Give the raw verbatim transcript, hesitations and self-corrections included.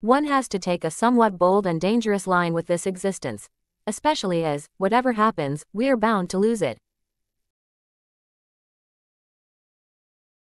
One has to take a somewhat bold and dangerous line with this existence, especially as, whatever happens, we are bound to lose it.